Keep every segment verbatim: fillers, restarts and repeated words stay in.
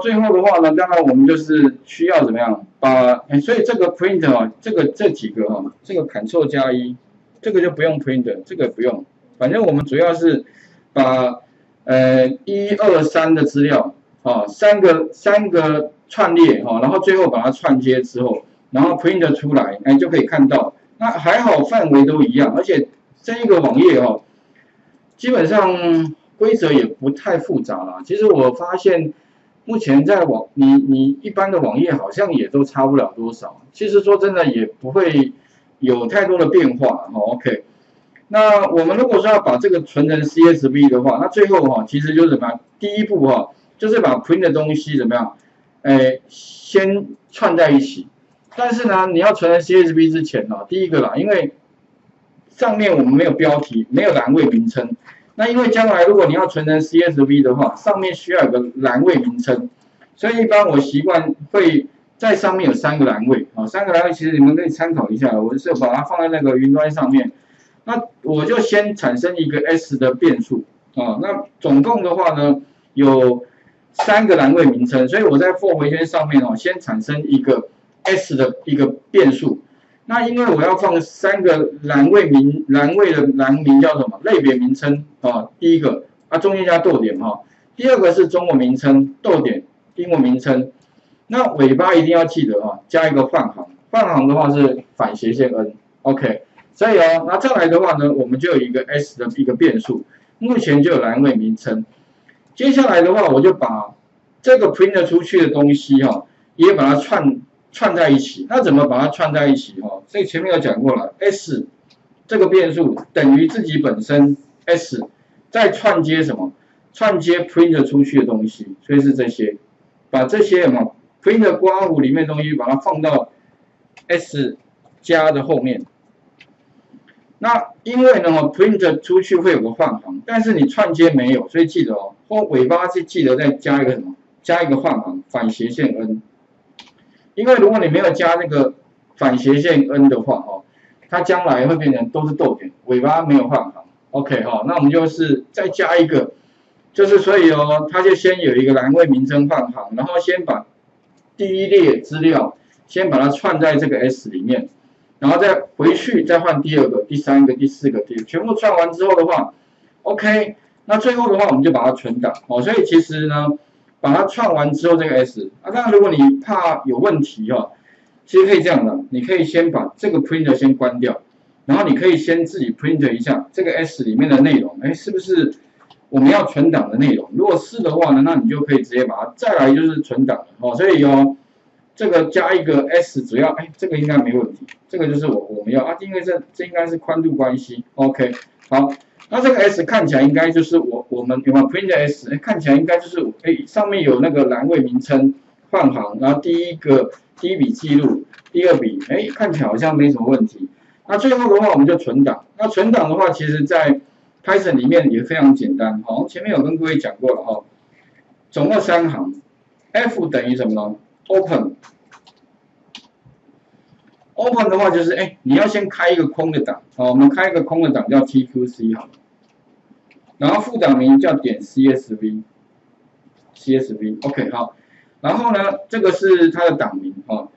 最后的话呢，当然我们就是需要怎么样把、欸，所以这个 print 啊，这个这几个啊，这个 Ctrl 加一，这个就不用 print， 这个不用，反正我们主要是把呃一二三的资料啊，三个三个串列哈、啊，然后最后把它串接之后，然后 print 出来，哎、欸、就可以看到。那还好范围都一样，而且这一个网页哦、啊，基本上规则也不太复杂啦。其实我发现。 目前在网你你一般的网页好像也都差不了多少，其实说真的也不会有太多的变化哈、哦。OK， 那我们如果说要把这个存成 C S V 的话，那最后哈、哦、其实就是什么？第一步哈、哦、就是把 print 的东西怎么样？哎，先串在一起。但是呢，你要存成 C S V 之前呢、哦，第一个啦，因为上面我们没有标题，没有栏位名称。 那因为将来如果你要存成 C S V 的话，上面需要有个栏位名称，所以一般我习惯会在上面有三个栏位啊，三个栏位其实你们可以参考一下，我是把它放在那个云端上面。那我就先产生一个 S 的变数啊，那总共的话呢有三个栏位名称，所以我在 for 回圈上面哦，先产生一个 S 的一个变数。 那因为我要放三个栏位名，栏位的栏名叫什么？类别名称啊，第一个啊中间加逗点哈、啊，第二个是中文名称，逗点英文名称。那尾巴一定要记得啊，加一个泛行，泛行的话是反斜线 n，OK。所以哦，那再来的话呢，我们就有一个 s 的一个变数，目前就有栏位名称。接下来的话，我就把这个 print 出去的东西哈、啊，也把它串。 串在一起，那怎么把它串在一起？哈，所以前面有讲过了 ，s 这个变数等于自己本身 s， 再串接什么？串接 print 出去的东西，所以是这些，把这些什么 print 括弧里面的东西，把它放到 s 加的后面。那因为呢 ，print 出去会有个换行，但是你串接没有，所以记得哦，后尾巴是记得再加一个什么？加一个换行，反斜线 n。 因为如果你没有加那个反斜线 n 的话，哦，它将来会变成都是逗点，尾巴没有换行。OK 哈、哦，那我们就是再加一个，就是所以哦，它就先有一个栏位名称换行，然后先把第一列资料先把它串在这个 s 里面，然后再回去再换第二个、第三个、第四个、第全部串完之后的话 ，OK， 那最后的话我们就把它存档。哦，所以其实呢。 把它串完之后，这个 S 啊，当然如果你怕有问题哦，其实可以这样的，你可以先把这个 print 先关掉，然后你可以先自己 print 一下这个 S 里面的内容，哎，是不是我们要存档的内容？如果是的话呢，那你就可以直接把它再来就是存档哦。所以哦，这个加一个 S， 只要哎，这个应该没问题，这个就是我我们要啊，因为这这应该是宽度关系 ，OK， 好。 那这个 S 看起来应该就是我我们有没有 print S？ 看起来应该就是哎、欸、上面有那个栏位名称换行，然后第一个第一笔记录，第二笔哎、欸、看起来好像没什么问题。那最后的话我们就存档。那存档的话，其实在 Python 里面也非常简单。好，前面有跟各位讲过了哈，总共三行 ，F 等于什么呢 ？Open。Open 的话就是哎、欸、你要先开一个空的档，好，我们开一个空的档叫 T Q C 好了。 然后副档名叫点 C S V，C S V，OK 好，然后呢，这个是它的档名啊、哦，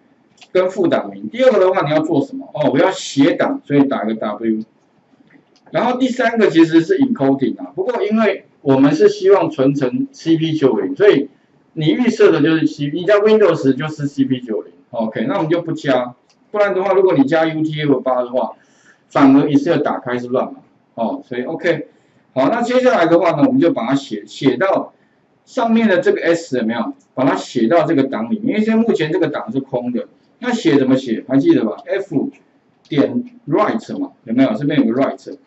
跟副档名。第二个的话，你要做什么？哦，我要写档，所以打个 W。然后第三个其实是 encoding 啊，不过因为我们是希望存成 C P 九零， 所以你预设的就是 C， 你在 Windows 就是 C P 九零，OK， 那我们就不加，不然的话，如果你加 U T F 八的话，反而一次要打开是乱码哦，所以 OK。 好，那接下来的话呢，我们就把它写写到上面的这个 S 有没有？把它写到这个档里面，因为现在目前这个档是空的。那写怎么写？还记得吧 ？F 点 write 嘛，有没有？这边有个 write，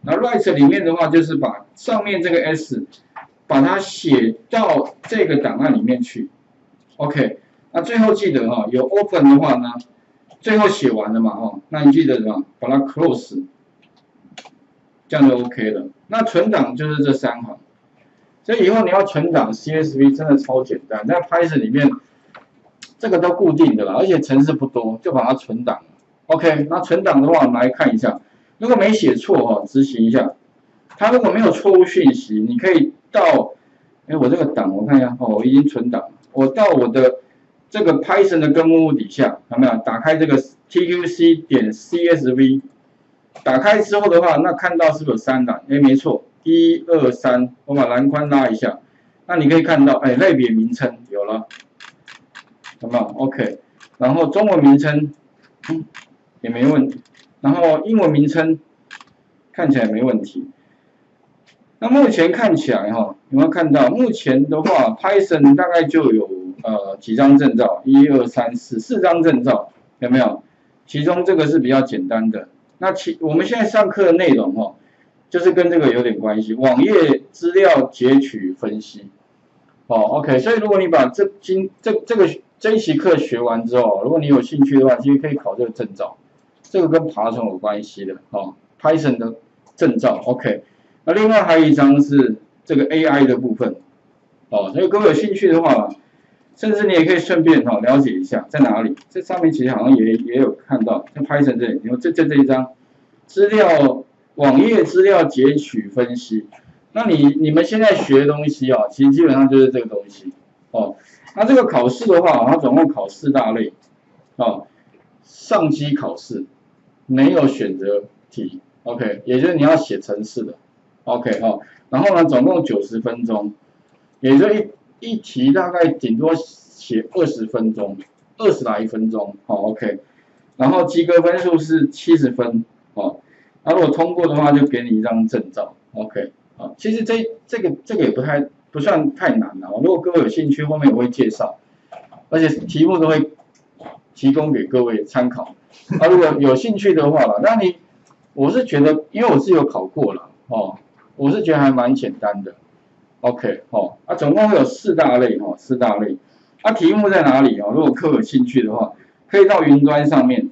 那 write 里面的话就是把上面这个 S 把它写到这个档案里面去。OK， 那最后记得哈、哦，有 open 的话呢，最后写完了嘛哈、哦，那你记得什么？把它 close。 这样就 OK 了。那存档就是这三行，所以以后你要存档 C S V 真的超简单，在 Python 里面这个都固定的了，而且程式不多，就把它存档了。OK， 那存档的话，我们来看一下，如果没写错哦，执行一下，它如果没有错误讯息，你可以到，哎，我这个档我看一下，哦，我已经存档了，我到我的这个 Python 的根目录底下，有没有打开这个 tqc 点 csv？ 打开之后的话，那看到是不是有三栏？哎，没错，一二三，我把栏宽拉一下，那你可以看到，哎，类别名称有了，有没有 ？OK， 然后中文名称、嗯、也没问题，然后英文名称看起来没问题。 那目前看起来哈，有没有看到？目前的话 ，Python 大概就有呃几张证照，一二三四四张证照，有没有？其中这个是比较简单的。那其我们现在上课的内容哈，就是跟这个有点关系，网页资料截取分析。哦 ，OK， 所以如果你把这今这这个这一期课学完之后，如果你有兴趣的话，其实可以考这个证照，这个跟爬虫有关系的哦 ，Python 的证照 ，OK。 那另外还有一张是这个 A I 的部分，哦，所以各位有兴趣的话，甚至你也可以顺便哦了解一下在哪里。这上面其实好像也也有看到，在 Python 这里，你看这这这一张资料网页资料截取分析。那你你们现在学的东西哦，其实基本上就是这个东西哦。那这个考试的话，它总共考四大类，哦，上机考试没有选择题 ，OK， 也就是你要写程式的。 OK 哦，然后呢，总共九十分钟，也就一一题大概顶多写二十分钟， 二十来分钟，好、哦、OK。然后及格分数是七十分，哦，那如果通过的话，就给你一张证照 ，OK 啊、哦。其实这这个这个也不太不算太难了、哦，如果各位有兴趣，后面我会介绍，而且题目都会提供给各位参考。啊，如果有兴趣的话了，那你我是觉得，因为我是有考过了，哦。 我是觉得还蛮简单的 ，OK， 哦，啊，总共会有四大类，哦，四大类，啊，题目在哪里哦？如果各位有兴趣的话，可以到云端上面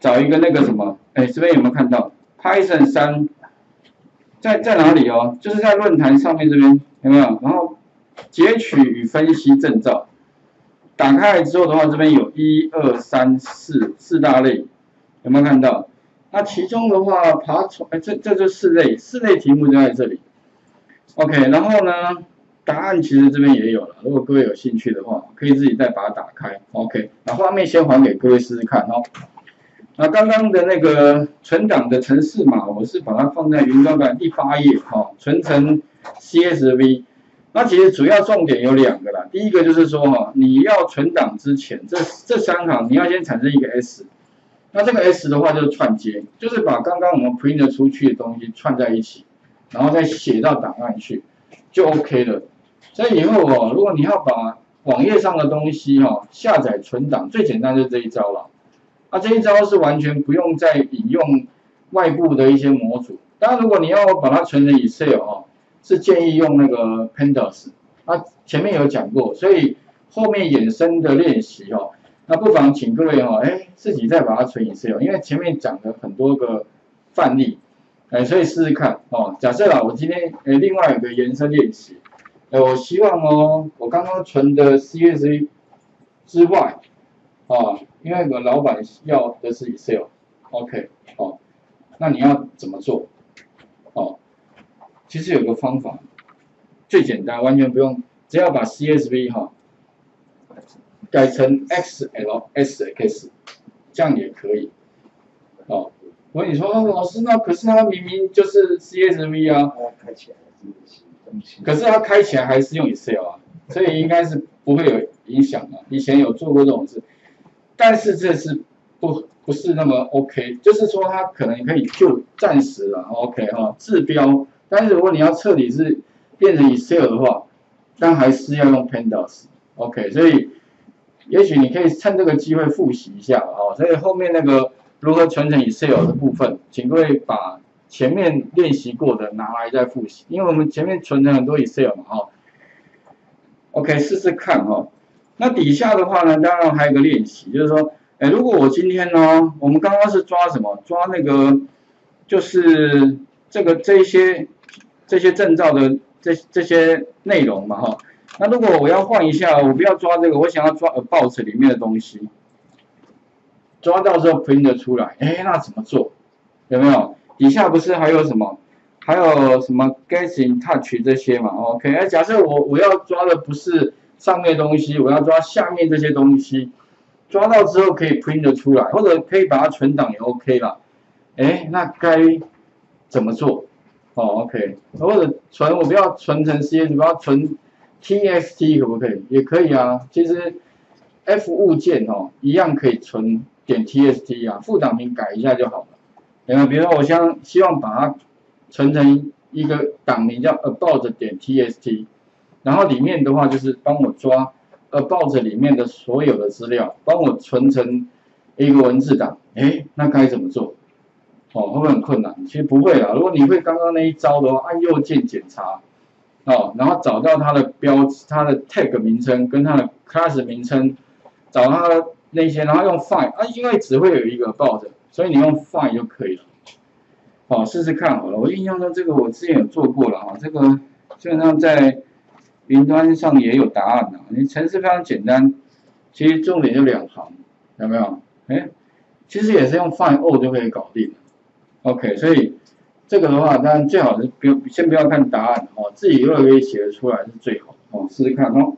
找一个那个什么，哎，这边有没有看到 Python 三在在哪里哦？就是在论坛上面这边有没有？然后截取与分析证照，打开来之后的话，这边有一二三四四大类，有没有看到？ 那其中的话，爬虫，哎，这这就四类，四类题目就在这里。OK， 然后呢，答案其实这边也有了，如果各位有兴趣的话，可以自己再把它打开。OK， 那画面先还给各位试试看哦。那刚刚的那个存档的程式码，我是把它放在云端版第八页哈，存成 C S V。那其实主要重点有两个啦，第一个就是说哈，你要存档之前，这这三行你要先产生一个 S。 那这个 S 的话就是串接，就是把刚刚我们 print 出去的东西串在一起，然后再写到档案去，就 OK 了。所以以后哦，如果你要把网页上的东西哈、哦、下载存档，最简单就是这一招了。啊，这一招是完全不用再引用外部的一些模组。当然，如果你要把它存成 Excel 哦，是建议用那个 Pandas。啊，前面有讲过，所以后面衍生的练习哦。 那不妨请各位哈、哦，哎，自己再把它存 Excel， 因为前面讲了很多个范例，哎，所以试试看哦。假设啦，我今天哎另外有个延伸练习，哎，我希望哦，我刚刚存的 C S V 之外，哦，因为我老板要的是 Excel，OK，、OK, 哦，那你要怎么做？哦，其实有个方法，最简单，完全不用，只要把 C S V 哈、哦。 改成 X L S X， 这样也可以。哦，我跟你说，老师，那可是它明明就是 C S V 啊，开起来是东西，可是它开起来还是用 Excel 啊，所以应该是不会有影响的、啊。以前有做过这种事，但是这是不不是那么 OK， 就是说它可能可以就暂时了 OK 哈、哦，治标。但是如果你要彻底是变成 Excel 的话，但还是要用 Pandas。OK， 所以。 也许你可以趁这个机会复习一下哦，所以后面那个如何存成 Excel 的部分，请各位把前面练习过的拿来再复习，因为我们前面存了很多 Excel 嘛哈。OK， 试试看哈。那底下的话呢，当然还有个练习，就是说，哎、欸，如果我今天呢，我们刚刚是抓什么？抓那个就是这个这些这些证照的这这些内容嘛哈。 那如果我要换一下，我不要抓这个，我想要抓 about 里面的东西，抓到时候 print 出来，哎，那怎么做？有没有？底下不是还有什么，还有什么 get in touch 这些嘛 ？OK， 哎，假设我我要抓的不是上面的东西，我要抓下面这些东西，抓到之后可以 print 出来，或者可以把它存档也 OK 啦。哎，那该怎么做？哦 ，OK， 或者存我不要存成 C S V， 不要存 T X T 可不可以？也可以啊。其实 F 物件哦一样可以存点 T X T 啊，副档名改一下就好了。 呃，比如说，我想希望把它存成一个档名叫 about 点 txt， 然后里面的话就是帮我抓 about 里面的所有的资料，帮我存成一个文字档。哎，那该怎么做？哦，会不会很困难？其实不会啦，如果你会刚刚那一招的话，按右键检查，哦，然后找到它的标，它的 tag 名称跟它的 class 名称，找它的那些，然后用 find 啊，因为只会有一个 about。 所以你用 find 就可以了，好，试试看好了。我印象中这个我之前有做过了哈，这个基本上在云端上也有答案的。你程式非常简单，其实重点就两行，有没有？哎，其实也是用 find all 就可以搞定了。OK， 所以这个的话，当然最好是不用，先不要看答案哦，自己如果可以写得出来是最好哦，试试看哦。